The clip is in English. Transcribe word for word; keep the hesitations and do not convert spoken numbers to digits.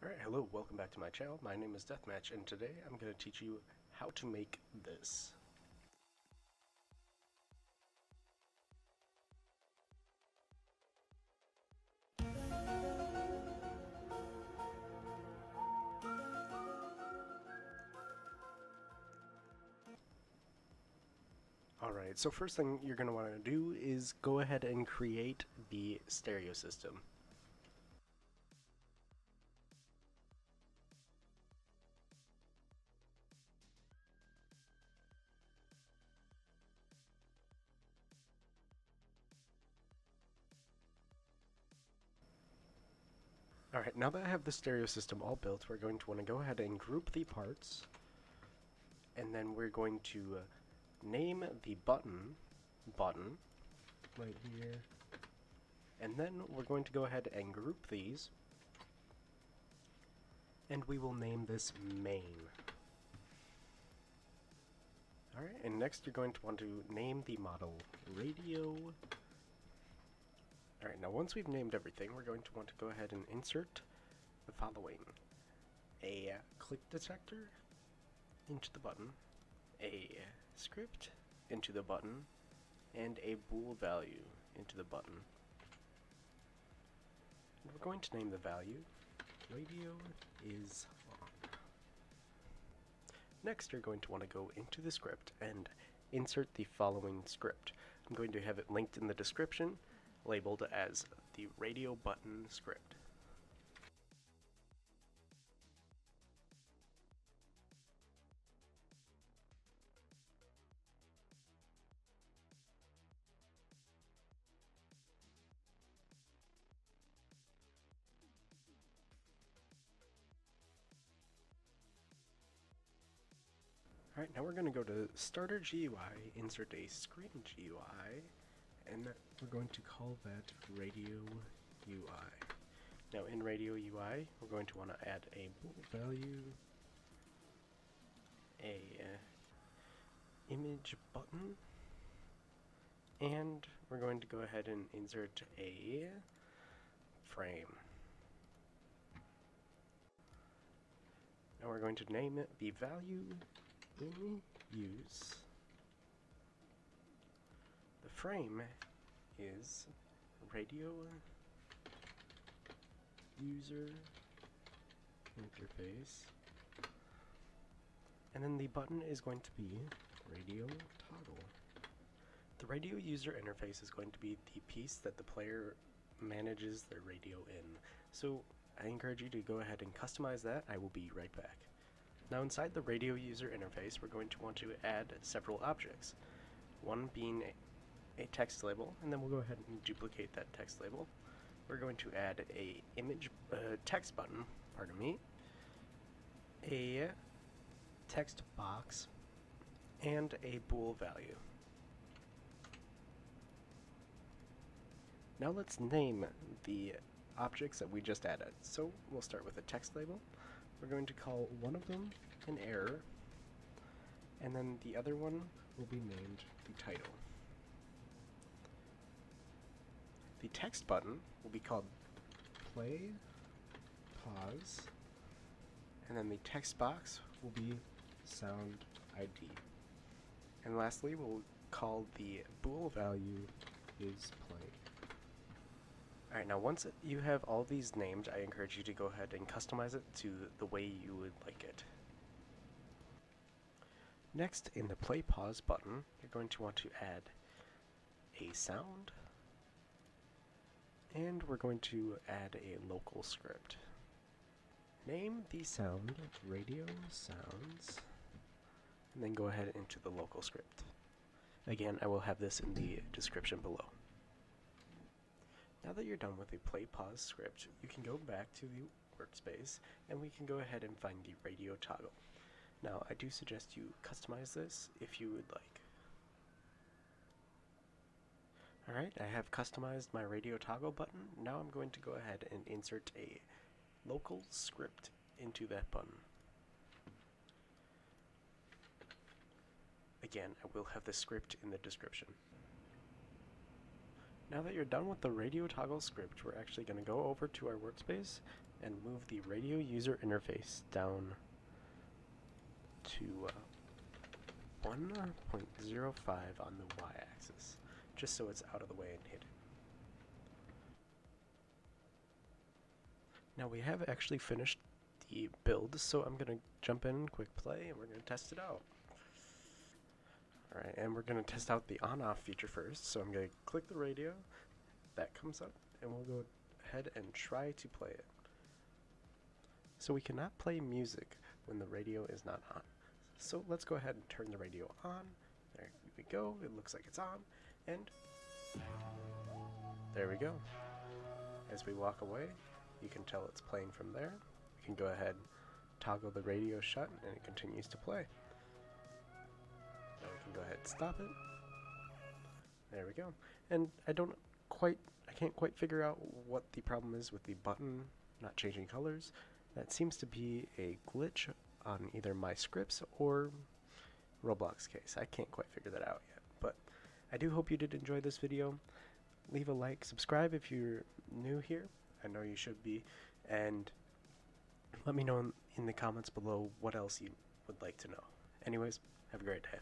Alright, hello, welcome back to my channel. My name is Deathmatch, and today I'm going to teach you how to make this. Alright, so first thing you're going to want to do is go ahead and create the stereo system. Alright, now that I have the stereo system all built, we're going to want to go ahead and group the parts, and then we're going to name the button, button, right here, and then we're going to go ahead and group these, and we will name this main. Alright, and next you're going to want to name the model radio. Alright, now once we've named everything, we're going to want to go ahead and insert the following. A click detector into the button, a script into the button, and a bool value into the button. And we're going to name the value radio is on. Next, you're going to want to go into the script and insert the following script. I'm going to have it linked in the description, labeled as the radio button script. Alright, now we're going to go to starter G U I, insert a screen G U I, and we're going to call that radio U I. Now in radio U I, we're going to want to add a bool value, a image button, and we're going to go ahead and insert a frame. Now we're going to name it the value in use. The frame is radio user interface, and then the button is going to be radio toggle. The radio user interface is going to be the piece that the player manages their radio in, so I encourage you to go ahead and customize that. I will be right back. Now inside the radio user interface, we're going to want to add several objects, one being a a text label, and then we'll go ahead and duplicate that text label. We're going to add a image uh, text button, pardon me, a text box, and a bool value. Now let's name the objects that we just added. So we'll start with a text label. We're going to call one of them an error, and then the other one will be named the title. The text button will be called play, pause, and then the text box will be sound I D. And lastly, we'll call the bool value is play. Alright, now once you have all these named, I encourage you to go ahead and customize it to the way you would like it. Next, in the play pause button, you're going to want to add a sound, and we're going to add a local script. Name the sound radio sounds, and then go ahead into the local script. Again, I will have this in the description below. Now that you're done with the play pause script, you can go back to the workspace, and we can go ahead and find the radio toggle. Now, I do suggest you customize this if you would like. Alright, I have customized my radio toggle button. Now I'm going to go ahead and insert a local script into that button. Again, I will have the script in the description. Now that you're done with the radio toggle script, we're actually going to go over to our workspace and move the radio user interface down to uh, one point zero five on the y-axis, just so it's out of the way and hidden. Now we have actually finished the build, so I'm going to jump in, quick play, and we're going to test it out. Alright, and we're going to test out the on-off feature first, so I'm going to click the radio, that comes up, and we'll go ahead and try to play it. So we cannot play music when the radio is not on. So let's go ahead and turn the radio on. There we go, it looks like it's on, and there we go. As we walk away, you can tell it's playing from there. We can go ahead and toggle the radio shut, and it continues to play. Now we can go ahead and stop it. There we go. And I don't quite, I can't quite figure out what the problem is with the button not changing colors. That seems to be a glitch on either my scripts or Roblox case. I can't quite figure that out yet, but I do hope you did enjoy this video. Leave a like, subscribe if you're new here. I know you should be, and let me know in the comments below what else you would like to know. Anyways, have a great day.